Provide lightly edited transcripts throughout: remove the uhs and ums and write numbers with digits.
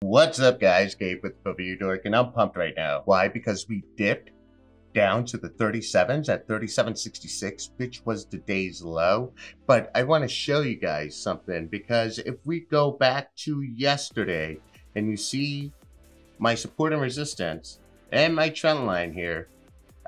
What's up guys, Gabe with ReviewDork, and I'm pumped right now. Why? Because we dipped down to the 37s at 37.66, which was the day's low. But I want to show you guys something, because if we go back to yesterday and you see my support and resistance and my trend line here,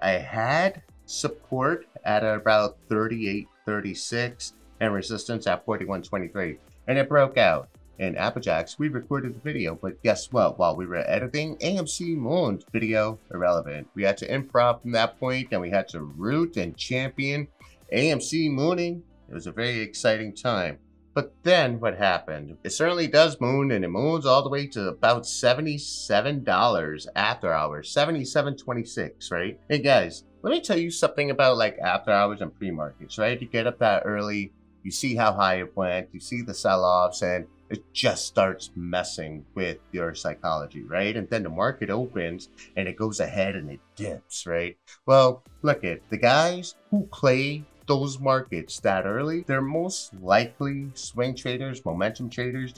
I had support at about 38.36 and resistance at 41.23, and it broke out. In Applejacks, we recorded the video, but guess what? While we were editing, AMC moaned video irrelevant. We had to improv from that point, and we had to root and champion AMC mooning. It was a very exciting time. But then what happened? It certainly does moon, and it moons all the way to about $77 after hours, $77.26, right? Hey guys, let me tell you something about like after hours and pre-markets, right? You get up that early, you see how high it went, you see the sell-offs, and it just starts messing with your psychology, right? And then the market opens and it goes ahead and it dips, right? Well, look at the guys who play those markets that early. They're most likely swing traders, momentum traders.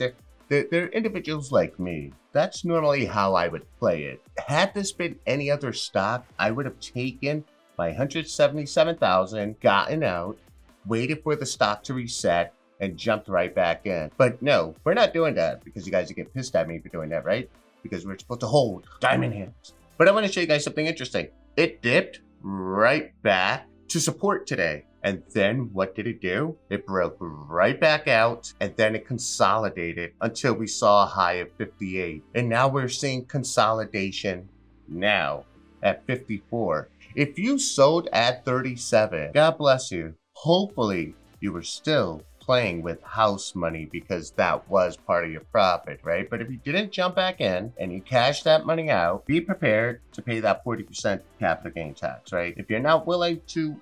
They're individuals like me. That's normally how I would play it. Had this been any other stock, I would have taken my 177,000, gotten out, waited for the stock to reset, and jumped right back in. But no, we're not doing that, because you guys would get pissed at me for doing that, right? Because we're supposed to hold diamond hands. But I want to show you guys something interesting. It dipped right back to support today. And then what did it do? It broke right back out, and then it consolidated until we saw a high of 58. And now we're seeing consolidation now at 54. If you sold at 37, God bless you. Hopefully you were still playing with house money, because that was part of your profit, right? But if you didn't jump back in and you cash that money out, be prepared to pay that 40% capital gain tax, right? If you're not willing to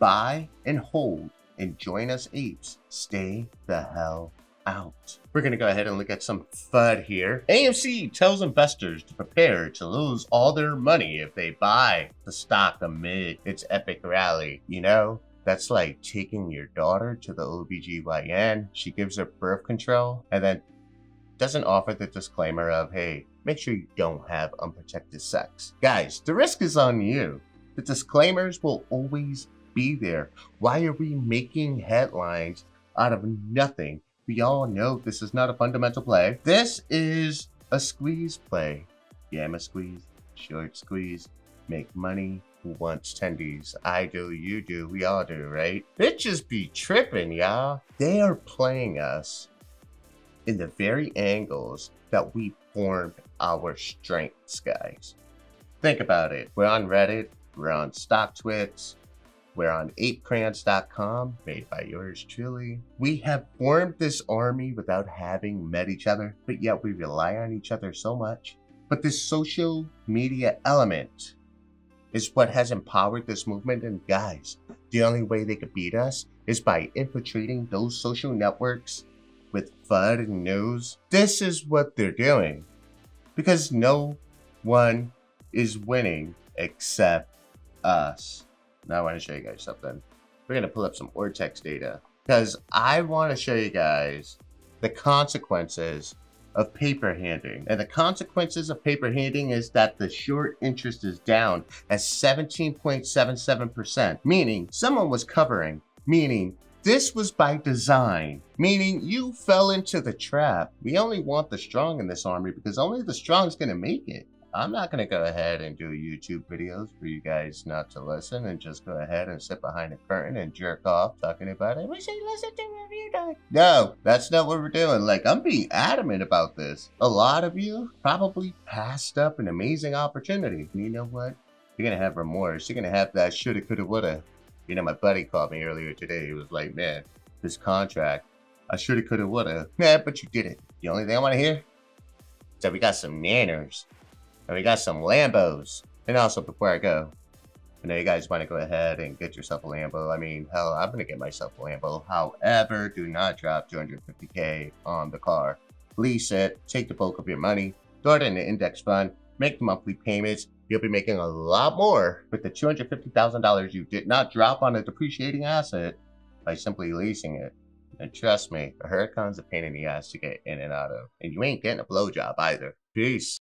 buy and hold and join us apes, stay the hell out. We're gonna go ahead and look at some FUD here. AMC tells investors to prepare to lose all their money if they buy the stock amid its epic rally. You know, that's like taking your daughter to the OBGYN. She gives her birth control and then doesn't offer the disclaimer of, hey, make sure you don't have unprotected sex. Guys, the risk is on you. The disclaimers will always be there. Why are we making headlines out of nothing? We all know this is not a fundamental play. This is a squeeze play. Gamma squeeze, short squeeze, make money. Who wants tendies? I do, you do, we all do, right? Bitches be tripping, y'all. They are playing us in the very angles that we formed our strengths, guys. Think about it. We're on Reddit, we're on StockTwits, we're on ApeCrayons.com, made by yours truly. We have formed this army without having met each other, but yet we rely on each other so much. But this social media element is what has empowered this movement, and guys, the only way they could beat us is by infiltrating those social networks with FUD and news. This is what they're doing, because no one is winning except us. Now I want to show you guys something. We're gonna pull up some Ortex data, because I want to show you guys the consequences of paper handing. And the consequences of paper handing is that the short interest is down at 17.77%, meaning someone was covering, meaning this was by design, meaning you fell into the trap. We only want the strong in this army, because only the strong is going to make it. I'm not going to go ahead and do YouTube videos for you guys not to listen and just go ahead and sit behind a curtain and jerk off talking about it. We should listen to ReviewDork. No, that's not what we're doing. Like, I'm being adamant about this. A lot of you probably passed up an amazing opportunity. And you know what? You're going to have remorse. You're going to have that shoulda, coulda, woulda. You know, my buddy called me earlier today. He was like, man, this contract, I shoulda, coulda, woulda. Yeah, but you didn't. The only thing I want to hear is that we got some nanners. And we got some Lambos. And also, before I go, I know you guys want to go ahead and get yourself a Lambo. I mean, hell, I'm going to get myself a Lambo. However, do not drop $250K on the car. Lease it. Take the bulk of your money. Throw it in the index fund. Make the monthly payments. You'll be making a lot more with the $250,000 you did not drop on a depreciating asset by simply leasing it. And trust me, a hurricane's a pain in the ass to get in and out of. And you ain't getting a blowjob either. Peace.